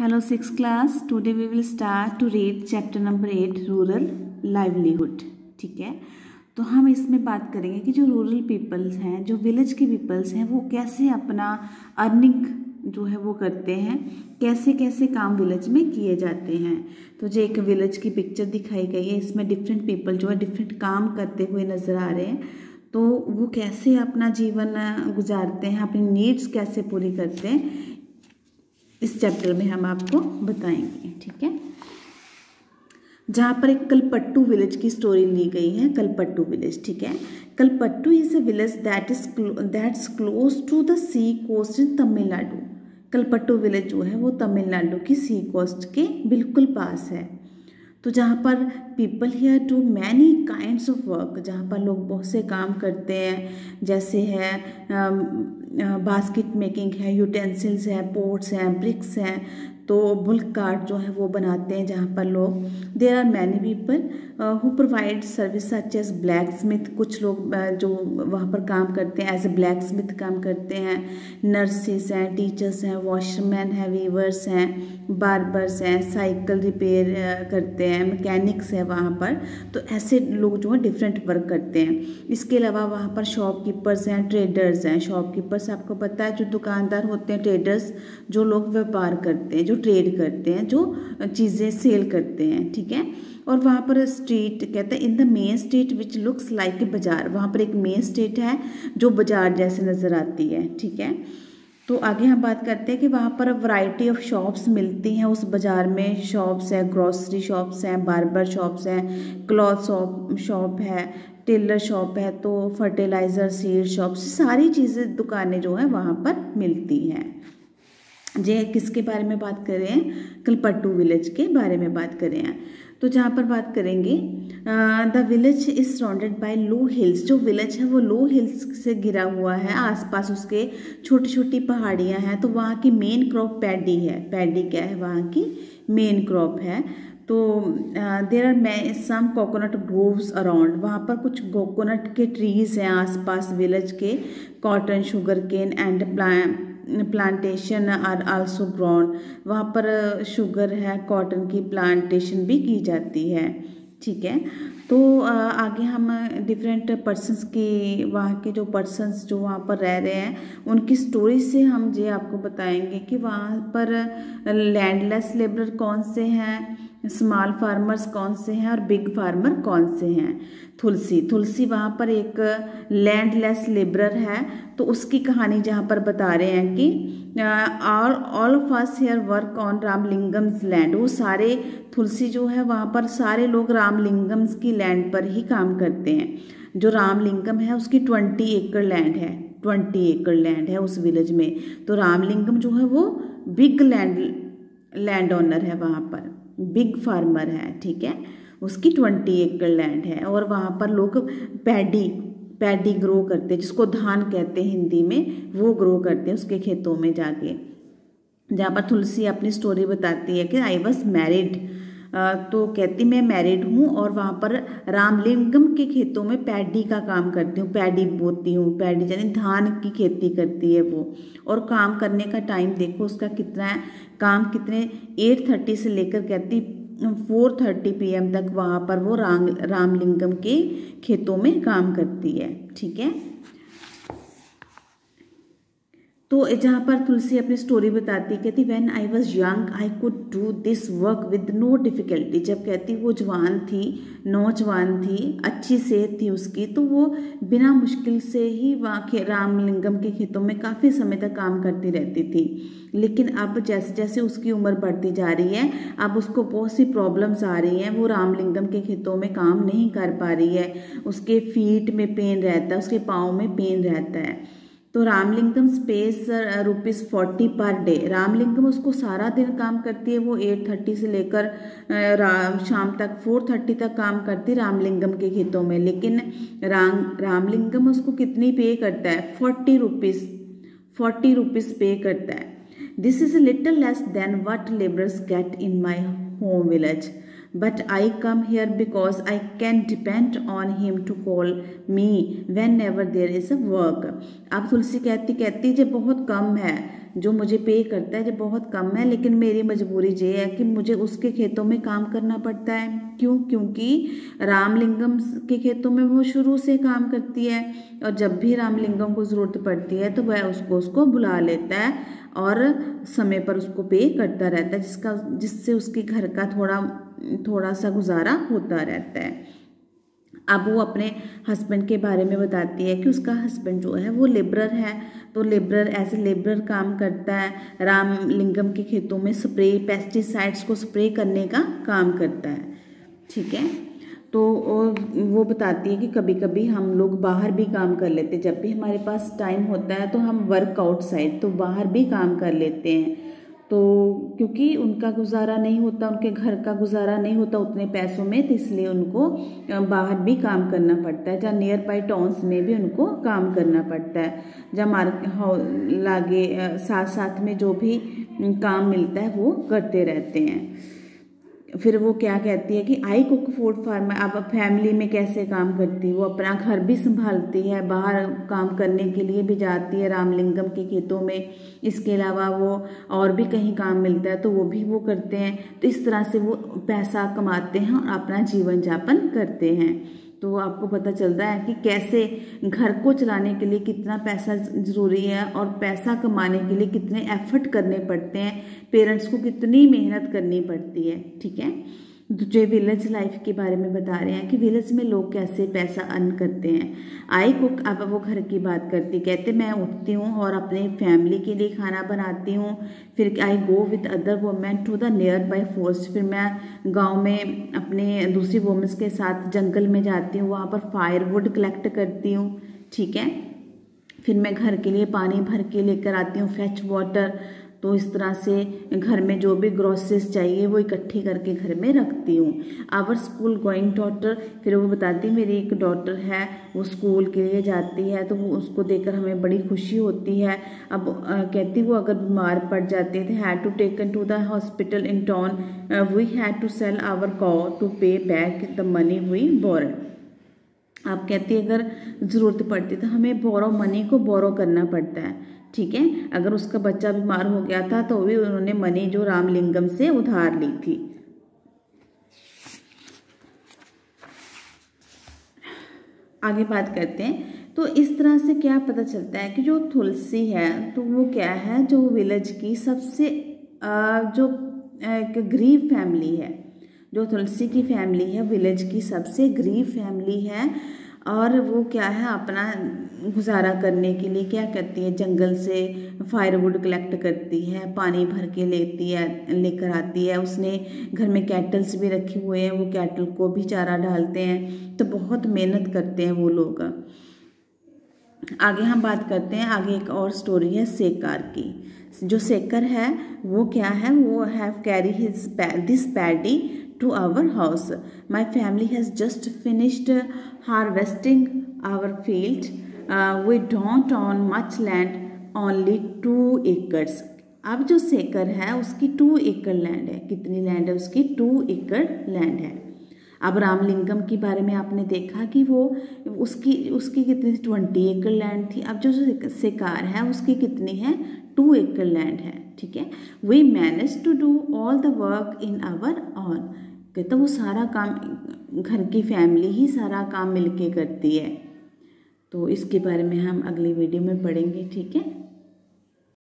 Hello 6th class, today we will start to read chapter number 8 rural livelihood. ठीक है, तो हम इसमें बात करेंगे कि जो रूरल पीपल्स हैं, जो विलेज के पीपल्स हैं, वो कैसे अपना अर्निंग जो है वो करते हैं, कैसे कैसे काम विलेज में किए जाते हैं. तो जो एक विलेज की पिक्चर दिखाई गई है, इसमें डिफरेंट पीपल जो है डिफरेंट काम करते हुए नज़र आ रहे हैं. तो वो कैसे अपना जीवन गुजारते हैं, अपनी नीड्स कैसे पूरी करते हैं, इस चैप्टर में हम आपको बताएंगे. ठीक है, जहाँ पर एक कलपट्टू विलेज की स्टोरी ली गई है. कलपट्टू विलेज, ठीक है, Kalpattu is a village that's close to the sea coast in Tamil Nadu. Kalpattu village जो है वो तमिलनाडु की सी कोस्ट के बिल्कुल पास है. तो जहाँ पर people here do many kinds of work, जहाँ पर लोग बहुत से काम करते हैं, जैसे है बास्केट मेकिंग है, यूटेंसिल्स है, पोट्स हैं, ब्रिक्स हैं, तो बुल्क कार्ट जो है वो बनाते हैं. जहाँ पर लोग, there are many people who provide service such as blacksmith. कुछ लोग जो वहाँ पर काम करते हैं, एज ए ब्लैक स्मिथ काम करते हैं. नर्सेस हैं, टीचर्स हैं, वॉशमैन हैं, वीवर्स हैं, बार्बर्स हैं, साइकिल रिपेयर करते हैं, मैकेनिक्स हैं वहाँ पर. तो ऐसे लोग जो है डिफरेंट वर्क करते हैं. इसके अलावा वहाँ पर शॉपकीपर्स हैं, ट्रेडर्स हैं. शॉपकीपर्स आपको पता है जो दुकानदार होते हैं, ट्रेडर्स जो लोग व्यापार करते हैं, जो ट्रेड करते हैं, जो चीज़ें सेल करते हैं. ठीक है, और वहाँ पर स्ट्रीट कहते हैं, in the main street which looks like a bazaar. वहाँ पर एक मेन स्ट्रीट है जो बाजार जैसे नज़र आती है. ठीक है, तो आगे हम बात करते हैं कि वहाँ पर वैरायटी ऑफ शॉप्स मिलती हैं. उस बाज़ार में शॉप्स हैं, ग्रॉसरी शॉप्स हैं, बार्बर शॉप्स हैं, क्लॉथ शॉप है, टेलर शॉप है, तो फर्टिलाइज़र, सीड शॉप्स, सारी चीज़ें दुकानें जो हैं वहाँ पर मिलती हैं. जे किसके बारे में बात कर रहे हैं, कलपट्टू विलेज के बारे में बात कर रहे हैं. तो जहाँ पर बात करेंगे, the village is surrounded by low hills. जो विलेज है वो लो हिल्स से घिरा हुआ है, आसपास उसके छोटी छोटी पहाड़ियाँ हैं. तो वहाँ की मेन क्रॉप पैडी है. पैडी क्या है, वहाँ की मेन क्रॉप है. तो there are some coconut groves around. वहाँ पर कुछ कोकोनट के ट्रीज हैं आसपास विलेज के. Cotton, sugar cane and plantation are also grown. वहाँ पर शुगर है, कॉटन की प्लांटेशन भी की जाती है. ठीक है, तो आगे हम डिफरेंट पर्सनस की, वहाँ के जो पर्सनस जो वहाँ पर रह रहे हैं, उनकी स्टोरी से हम ये आपको बताएंगे कि वहाँ पर लैंडलेस लेबर कौन से हैं, स्मॉल फार्मर्स कौन से हैं और बिग फार्मर कौन से हैं. तुलसी वहाँ पर एक लैंडलेस लेबरर है, तो उसकी कहानी जहाँ पर बता रहे हैं कि all of us here work on Ramalingam's land. वो सारे तुलसी जो है वहाँ पर सारे लोग रामलिंगम्स की लैंड पर ही काम करते हैं. जो रामलिंगम है उसकी 20 एकड़ लैंड है. 20 एकड़ लैंड है उस विलेज में. तो रामलिंगम जो है वो बिग लैंड ओनर है, वहाँ पर बिग फार्मर है. ठीक है, उसकी 20 एकड़ लैंड है और वहाँ पर लोग पैडी ग्रो करते हैं, जिसको धान कहते हैं हिंदी में, वो ग्रो करते हैं उसके खेतों में जाके. जहाँ पर तुलसी अपनी स्टोरी बताती है कि आई वॉज मैरिड. तो कहती मैं मैरिड हूँ और वहाँ पर रामलिंगम के खेतों में पैडी का काम करती हूँ. पैडी बोती हूँ, पैडी यानी धान की खेती करती है वो. और काम करने का टाइम देखो उसका कितना है, काम कितने 8:30 से लेकर कहती 4:30 PM तक वहाँ पर वो रामलिंगम के खेतों में काम करती है. ठीक है, तो जहाँ पर तुलसी अपनी स्टोरी बताती कहती when I was young I could do this work with no difficulty. जब कहती वो जवान थी, नौजवान थी, अच्छी सेहत थी उसकी, तो वो बिना मुश्किल से ही वहाँ रामलिंगम के खेतों में काफ़ी समय तक काम करती रहती थी. लेकिन अब जैसे जैसे उसकी उम्र बढ़ती जा रही है, अब उसको बहुत सी प्रॉब्लम्स आ रही हैं. वो रामलिंगम के खेतों में काम नहीं कर पा रही है, उसके फीट में पेन रहता है, उसके पाँव में पेन रहता है. तो रामलिंगम स्पेस ₹40 पर डे. रामलिंगम उसको सारा दिन काम करती है, वो 8:30 से लेकर शाम तक 4:30 तक काम करती रामलिंगम के खेतों में. लेकिन रामलिंगम उसको कितनी पे करता है, ₹40 पे करता है. This is little less than what labourers get in my home village. but I come here because I can depend on him to call me whenever there is a work. अब तुलसी कहती जो बहुत कम है जो मुझे पे करता है, जो बहुत कम है, लेकिन मेरी मजबूरी ये है कि मुझे उसके खेतों में काम करना पड़ता है। क्यों? क्योंकि रामलिंगम के खेतों में वो शुरू से काम करती है और जब भी रामलिंगम को ज़रूरत पड़ती है तो वह उसको बुला लेता है और समय पर उसको पे करता रहता है, जिससे उसके घर का थोड़ा सा गुजारा होता रहता है। अब वो अपने हस्बैंड के बारे में बताती है कि उसका हस्बैंड जो है वो लेबरर है, तो लेबरर एज ए लेबरर काम करता है, रामलिंगम के खेतों में स्प्रे पेस्टिसाइड्स को स्प्रे करने का काम करता है। ठीक है, तो वो बताती है कि कभी कभी हम लोग बाहर भी काम कर लेते हैं, जब भी हमारे पास टाइम होता है तो हम वर्क आउटसाइड तो बाहर भी काम कर लेते हैं। तो क्योंकि उनका गुजारा नहीं होता, उनके घर का गुजारा नहीं होता उतने पैसों में, तो इसलिए उनको बाहर भी काम करना पड़ता है, जहाँ नियर बाई टाउन्स में भी उनको काम करना पड़ता है, जहाँ मार्केट लागे साथ साथ में जो भी काम मिलता है वो करते रहते हैं। फिर वो क्या कहती है कि I cook food for my, अब फैमिली में कैसे काम करती है, वो अपना घर भी संभालती है, बाहर काम करने के लिए भी जाती है रामलिंगम के खेतों में, इसके अलावा वो और भी कहीं काम मिलता है तो वो भी वो करते हैं। तो इस तरह से वो पैसा कमाते हैं और अपना जीवन यापन करते हैं। तो आपको पता चल रहा है कि कैसे घर को चलाने के लिए कितना पैसा ज़रूरी है और पैसा कमाने के लिए कितने एफर्ट करने पड़ते हैं, पेरेंट्स को कितनी मेहनत करनी पड़ती है। ठीक है, जो विलेज लाइफ के बारे में बता रहे हैं कि विलेज में लोग कैसे पैसा अर्न करते हैं। आई कुक, अब वो घर की बात करती, कहते मैं उठती हूँ और अपने फैमिली के लिए खाना बनाती हूँ, फिर I go with other women to the nearby forest, फिर मैं गांव में अपने दूसरी वुमेन्स के साथ जंगल में जाती हूँ, वहाँ पर फायरवुड कलेक्ट करती हूँ। ठीक है, फिर मैं घर के लिए पानी भर के लेकर आती हूँ, फ्रेश वाटर। तो इस तरह से घर में जो भी ग्रोसरीज चाहिए वो इकट्ठी करके घर में रखती हूँ। आवर स्कूल गोइंग डॉटर, फिर वो बताती मेरी एक डॉटर है वो स्कूल के लिए जाती है तो वो उसको देकर हमें बड़ी खुशी होती है। अब कहती वो अगर बीमार पड़ जाती है had to taken to the hospital in town, we had to sell our cow to pay back the money we borrow. आप कहती है अगर ज़रूरत पड़ती तो हमें बोरो मनी को बोरो करना पड़ता है। ठीक है, अगर उसका बच्चा बीमार हो गया था तो भी उन्होंने मनी जो रामलिंगम से उधार ली थी। आगे बात करते हैं। तो इस तरह से क्या पता चलता है कि जो तुलसी है तो वो क्या है, जो विलेज की सबसे जो एक गरीब फैमिली है, जो तुलसी की फैमिली है विलेज की सबसे गरीब फैमिली है, और वो क्या है अपना गुजारा करने के लिए क्या करती है, जंगल से फायरवुड कलेक्ट करती है, पानी भर के लेती है लेकर आती है, उसने घर में कैटल्स भी रखे हुए हैं, वो कैटल को भी चारा डालते हैं, तो बहुत मेहनत करते हैं वो लोग। आगे हम बात करते हैं, आगे एक और स्टोरी है सेकार की। जो सेकर है वो क्या है, वो have carry his this paddy to our house, my family has just finished harvesting our field, we don't own much land, only 2 acres. अब जो सेकर है उसकी 2 एकड़ लैंड है, कितनी लैंड है उसकी, 2 एकड़ लैंड है। अब रामलिंगम के बारे में आपने देखा कि वो उसकी कितनी 20 एकड़ लैंड थी, अब जो सेकार है उसकी कितनी है, 2 एकड़ लैंड है। ठीक है, we manage to do all the work in our own, कहते वो सारा काम घर की फैमिली ही सारा काम मिलके करती है। तो इसके बारे में हम अगली वीडियो में पढ़ेंगे। ठीक है।